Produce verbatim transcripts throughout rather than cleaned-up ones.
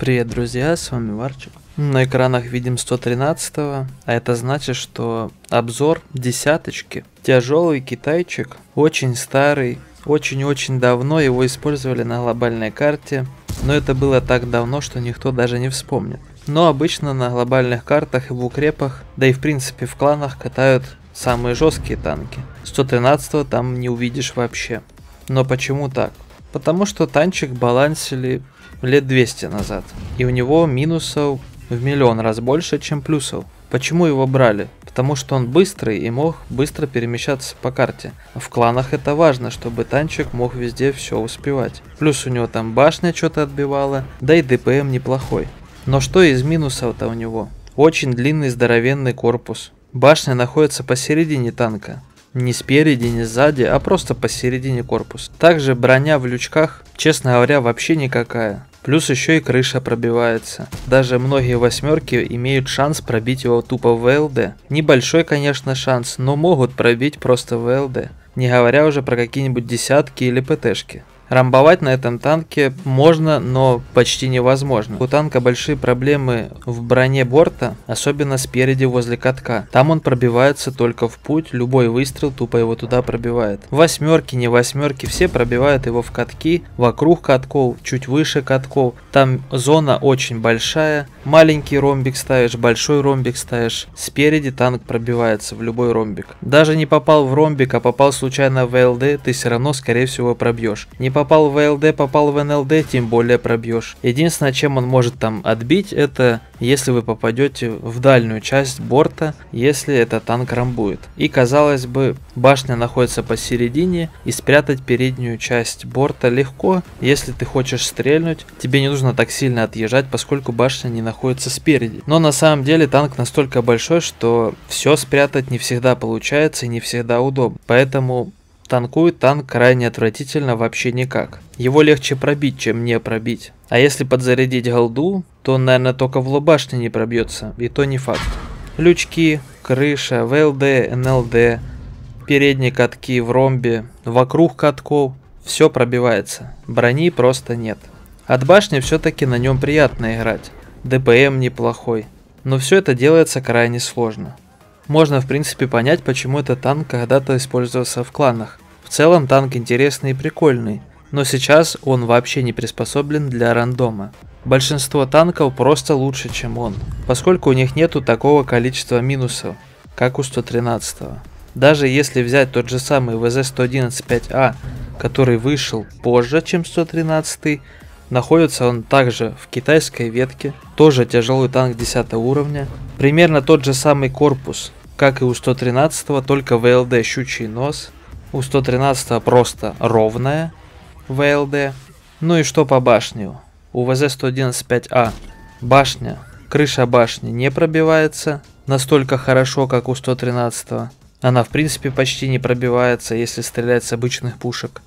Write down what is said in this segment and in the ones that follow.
Привет, друзья, с вами Варчик. На экранах видим сто тринадцатого, а это значит, что обзор десяточки. Тяжелый китайчик, очень старый, очень-очень давно его использовали на глобальной карте, но это было так давно, что никто даже не вспомнит. Но обычно на глобальных картах и в укрепах, да и в принципе в кланах катают самые жесткие танки. сто тринадцатого там не увидишь вообще. Но почему так? Потому что танчик балансили лет двести назад, и у него минусов в миллион раз больше, чем плюсов. Почему его брали? Потому что он быстрый и мог быстро перемещаться по карте. В кланах это важно, чтобы танчик мог везде все успевать. Плюс у него там башня что-то отбивала, да и ДПМ неплохой. Но что из минусов-то у него? Очень длинный здоровенный корпус. Башня находится посередине танка. Не спереди, не сзади, а просто посередине корпуса. Также броня в лючках, честно говоря, вообще никакая. Плюс еще и крыша пробивается. Даже многие восьмерки имеют шанс пробить его тупо в ВЛД. Небольшой, конечно, шанс, но могут пробить просто в ВЛД. Не говоря уже про какие-нибудь десятки или ПТшки. Рамбовать на этом танке можно, но почти невозможно. У танка большие проблемы в броне борта, особенно спереди возле катка. Там он пробивается только в путь, любой выстрел тупо его туда пробивает. Восьмерки, не восьмерки, все пробивают его в катки, вокруг катков, чуть выше катков. Там зона очень большая, маленький ромбик ставишь, большой ромбик ставишь. Спереди танк пробивается в любой ромбик. Даже не попал в ромбик, а попал случайно в ВЛД, ты все равно скорее всего пробьешь. Не попал в ВЛД, попал в НЛД, тем более пробьешь. Единственное, чем он может там отбить, это если вы попадете в дальнюю часть борта, если этот танк рамбует. И казалось бы, башня находится посередине, и спрятать переднюю часть борта легко. Если ты хочешь стрельнуть, тебе не нужно так сильно отъезжать, поскольку башня не находится спереди. Но на самом деле танк настолько большой, что все спрятать не всегда получается и не всегда удобно. Поэтому танкует танк крайне отвратительно, вообще никак. Его легче пробить, чем не пробить. А если подзарядить голду, то он, наверное, только в лобашне не пробьется, и то не факт. Лючки, крыша, ВЛД, НЛД, передние катки в ромбе, вокруг катков, все пробивается. Брони просто нет. От башни все-таки на нем приятно играть. ДПМ неплохой. Но все это делается крайне сложно. Можно в принципе понять, почему этот танк когда-то использовался в кланах. В целом танк интересный и прикольный, но сейчас он вообще не приспособлен для рандома. Большинство танков просто лучше, чем он, поскольку у них нету такого количества минусов, как у сто тринадцатого. Даже если взять тот же самый вэ зэ сто одиннадцать пять а, который вышел позже, чем сто тринадцатый, находится он также в китайской ветке, тоже тяжелый танк десятого уровня, примерно тот же самый корпус, как и у сто тринадцатого, только ВЛД щучий нос. У сто тринадцатого просто ровная ВЛД. Ну и что по башне? У вэ зэ сто одиннадцать пять а башня, крыша башни не пробивается настолько хорошо, как у сто тринадцатого. Она в принципе почти не пробивается, если стрелять с обычных пушек.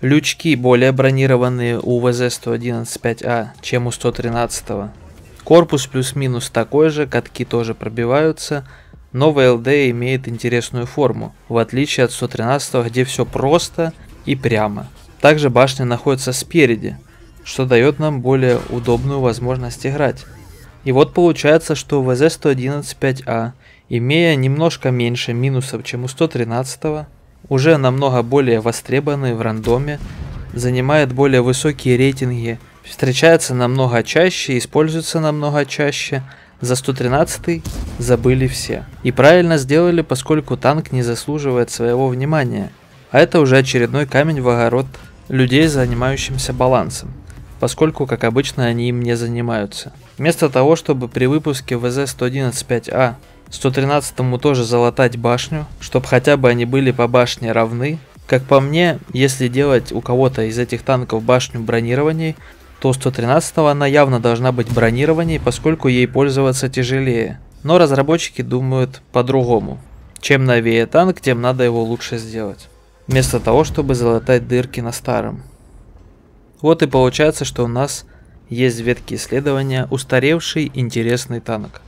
Лючки более бронированные у вэ зэ сто одиннадцать пять а, чем у сто тринадцатого. Корпус плюс-минус такой же, катки тоже пробиваются, но ВЛД имеет интересную форму, в отличие от сто тринадцатого, где все просто и прямо. Также башня находится спереди, что дает нам более удобную возможность играть. И вот получается, что вэ зэ сто одиннадцать пять а, имея немножко меньше минусов, чем у сто тринадцатого, уже намного более востребованный в рандоме, занимает более высокие рейтинги, встречается намного чаще, используется намного чаще. За сто тринадцатый забыли все. И правильно сделали, поскольку танк не заслуживает своего внимания. А это уже очередной камень в огород людей, занимающимся балансом, поскольку, как обычно, они им не занимаются. Вместо того, чтобы при выпуске вэ зэ сто одиннадцать пять а сто тринадцатому тоже залатать башню, чтобы хотя бы они были по башне равны, как по мне, если делать у кого-то из этих танков башню бронирований, то у сто тринадцатого она явно должна быть бронированней, поскольку ей пользоваться тяжелее. Но разработчики думают по-другому. Чем новее танк, тем надо его лучше сделать, вместо того, чтобы залатать дырки на старом. Вот и получается, что у нас есть в ветке исследования устаревший интересный танк,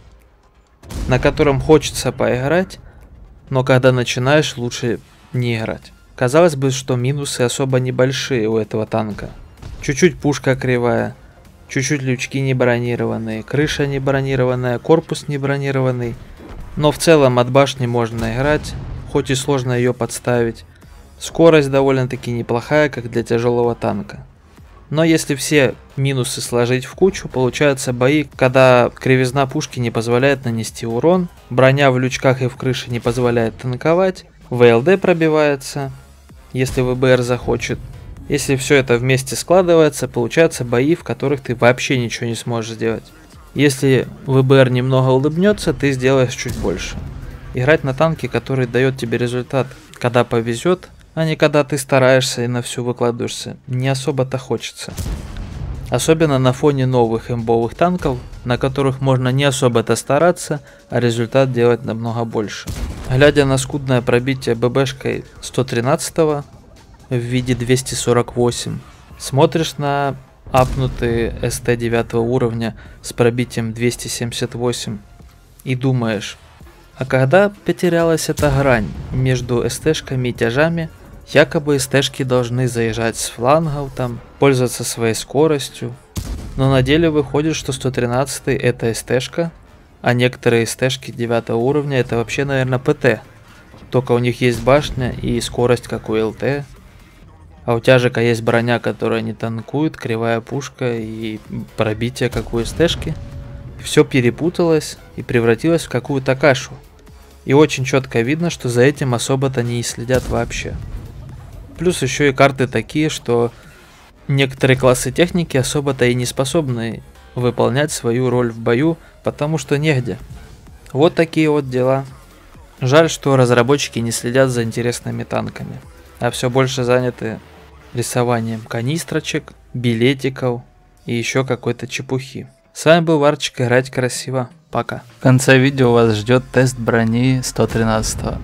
на котором хочется поиграть, но когда начинаешь, лучше не играть. Казалось бы, что минусы особо небольшие у этого танка. Чуть-чуть пушка кривая, чуть-чуть лючки не бронированные, крыша не бронированная, корпус не бронированный. Но в целом от башни можно играть, хоть и сложно ее подставить. Скорость довольно-таки неплохая, как для тяжелого танка. Но если все минусы сложить в кучу, получаются бои, когда кривизна пушки не позволяет нанести урон, броня в лючках и в крыше не позволяет танковать, ВЛД пробивается, если ВБР захочет. Если все это вместе складывается, получаются бои, в которых ты вообще ничего не сможешь сделать. Если ВБР немного улыбнется, ты сделаешь чуть больше. Играть на танке, который дает тебе результат, когда повезет, а не когда ты стараешься и на всю выкладываешься, не особо-то хочется. Особенно на фоне новых имбовых танков, на которых можно не особо-то стараться, а результат делать намного больше. Глядя на скудное пробитие ББшкой сто тринадцатого в виде двести сорок восемь, смотришь на апнутые СТ девятого уровня с пробитием двести семьдесят восемь и думаешь, а когда потерялась эта грань между СТшками и тяжами? Якобы СТшки должны заезжать с флангов, там, пользоваться своей скоростью. Но на деле выходит, что сто тринадцатый это СТшка, а некоторые СТшки девятого уровня это вообще, наверное, ПТ. Только у них есть башня и скорость, как у ЛТ. А у тяжика есть броня, которая не танкует, кривая пушка и пробитие, как у СТшки. Все перепуталось и превратилось в какую-то кашу. И очень четко видно, что за этим особо-то не следят вообще. Плюс еще и карты такие, что некоторые классы техники особо-то и не способны выполнять свою роль в бою, потому что негде. Вот такие вот дела. Жаль, что разработчики не следят за интересными танками, а все больше заняты рисованием канистрочек, билетиков и еще какой-то чепухи. С вами был Варчик, играть красиво, пока. В конце видео вас ждет тест брони сто тринадцатого.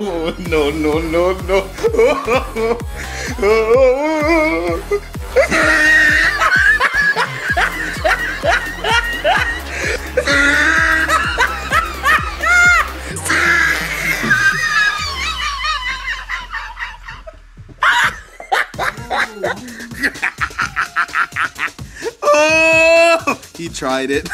Oh, no, no, no, no. Oh, oh, oh, oh. Oh, he tried it.